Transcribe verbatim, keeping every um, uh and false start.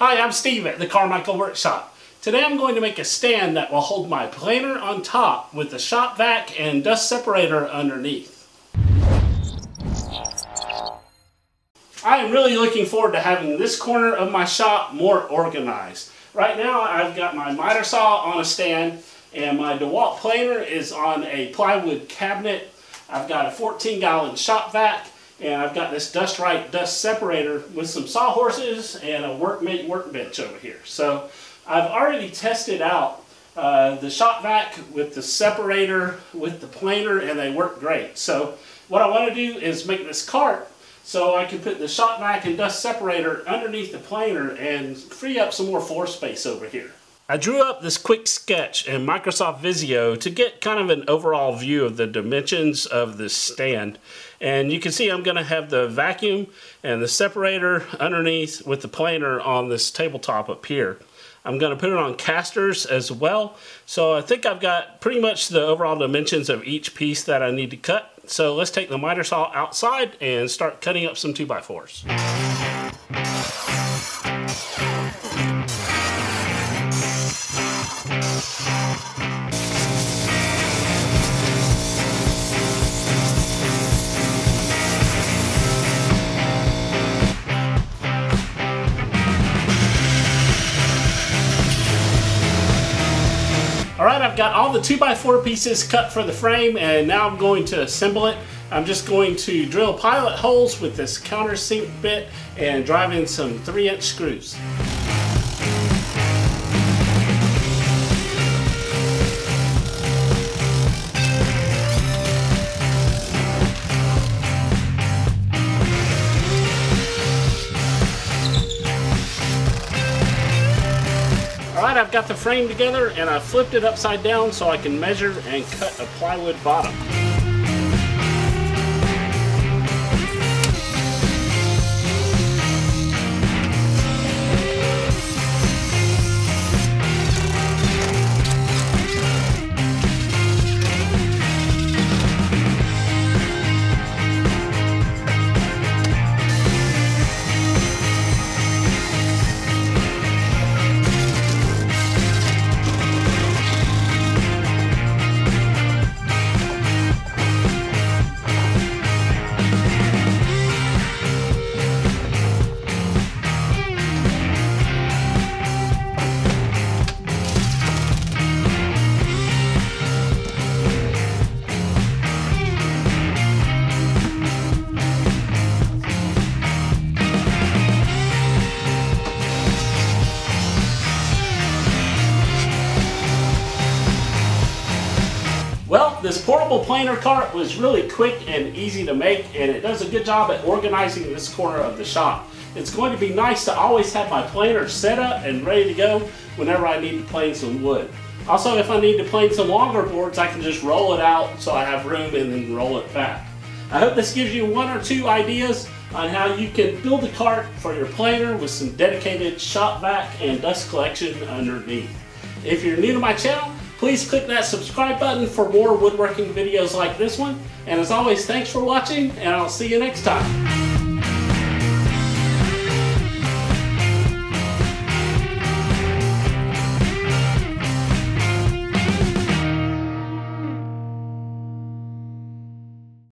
Hi, I'm Steve at the Carmichael Workshop. Today I'm going to make a stand that will hold my planer on top with the shop vac and dust separator underneath. I am really looking forward to having this corner of my shop more organized. Right now I've got my miter saw on a stand and my DeWalt planer is on a plywood cabinet. I've got a fourteen gallon shop vac. And I've got this dust right dust separator with some sawhorses and a workmate workbench over here. So I've already tested out uh, the shop vac with the separator, with the planer, and they work great. So what I want to do is make this cart so I can put the shop vac and dust separator underneath the planer and free up some more floor space over here. I drew up this quick sketch in Microsoft Visio to get kind of an overall view of the dimensions of this stand. And you can see I'm going to have the vacuum and the separator underneath with the planer on this tabletop up here. I'm going to put it on casters as well. So I think I've got pretty much the overall dimensions of each piece that I need to cut. So let's take the miter saw outside and start cutting up some two by fours. Alright, I've got all the two by four pieces cut for the frame and now I'm going to assemble it. I'm just going to drill pilot holes with this countersink bit and drive in some three inch screws. Alright, I've got the frame together and I flipped it upside down so I can measure and cut a plywood bottom. Well, this portable planer cart was really quick and easy to make, and it does a good job at organizing this corner of the shop. It's going to be nice to always have my planer set up and ready to go whenever I need to plane some wood. Also, if I need to plane some longer boards, I can just roll it out so I have room and then roll it back. I hope this gives you one or two ideas on how you can build a cart for your planer with some dedicated shop vac and dust collection underneath. If you're new to my channel, please click that subscribe button for more woodworking videos like this one. And as always, thanks for watching, and I'll see you next time.